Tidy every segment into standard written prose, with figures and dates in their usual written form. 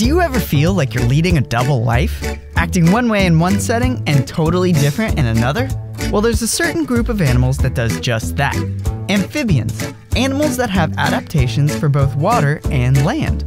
Do you ever feel like you're leading a double life? Acting one way in one setting and totally different in another? Well, there's a certain group of animals that does just that. Amphibians, animals that have adaptations for both water and land.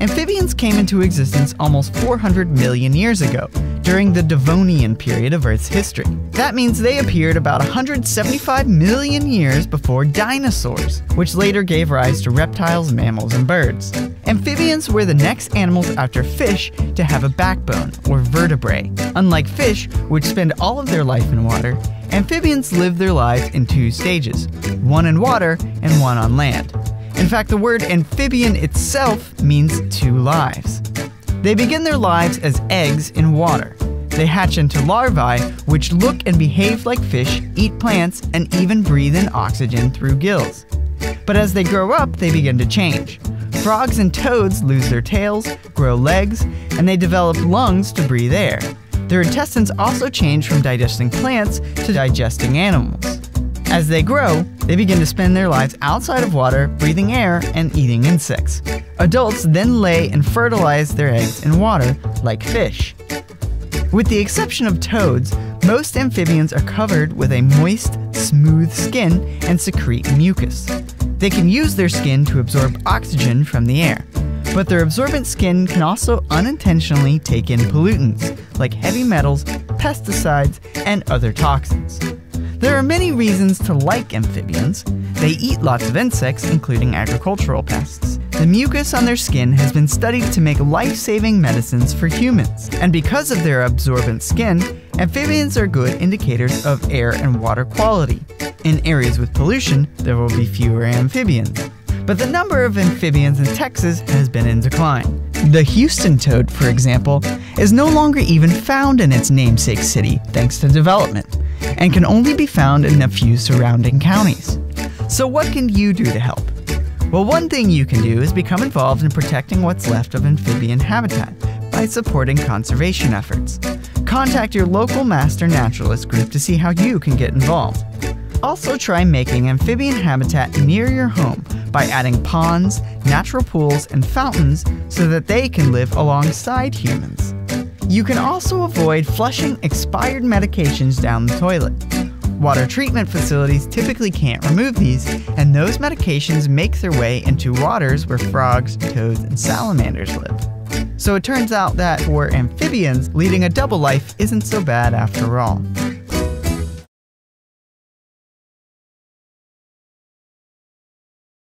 Amphibians came into existence almost 400 million years ago, during the Devonian period of Earth's history. That means they appeared about 175 million years before dinosaurs, which later gave rise to reptiles, mammals, and birds. Amphibians were the next animals after fish to have a backbone, or vertebrae. Unlike fish, which spend all of their life in water, amphibians live their lives in two stages, one in water and one on land. In fact, the word amphibian itself means two lives. They begin their lives as eggs in water. They hatch into larvae, which look and behave like fish, eat plants, and even breathe in oxygen through gills. But as they grow up, they begin to change. Frogs and toads lose their tails, grow legs, and they develop lungs to breathe air. Their intestines also change from digesting plants to digesting animals. As they grow, they begin to spend their lives outside of water, breathing air, and eating insects. Adults then lay and fertilize their eggs in water, like fish. With the exception of toads, most amphibians are covered with a moist, smooth skin and secrete mucus. They can use their skin to absorb oxygen from the air, but their absorbent skin can also unintentionally take in pollutants, like heavy metals, pesticides, and other toxins. There are many reasons to like amphibians. They eat lots of insects, including agricultural pests. The mucus on their skin has been studied to make life-saving medicines for humans. And because of their absorbent skin, amphibians are good indicators of air and water quality. In areas with pollution, there will be fewer amphibians. But the number of amphibians in Texas has been in decline. The Houston toad, for example, is no longer even found in its namesake city, thanks to development, and can only be found in a few surrounding counties. So what can you do to help? Well, one thing you can do is become involved in protecting what's left of amphibian habitat by supporting conservation efforts. Contact your local master naturalist group to see how you can get involved. Also try making amphibian habitat near your home by adding ponds, natural pools, and fountains so that they can live alongside humans. You can also avoid flushing expired medications down the toilet. Water treatment facilities typically can't remove these, and those medications make their way into waters where frogs, toads, and salamanders live. So it turns out that for amphibians, leading a double life isn't so bad after all.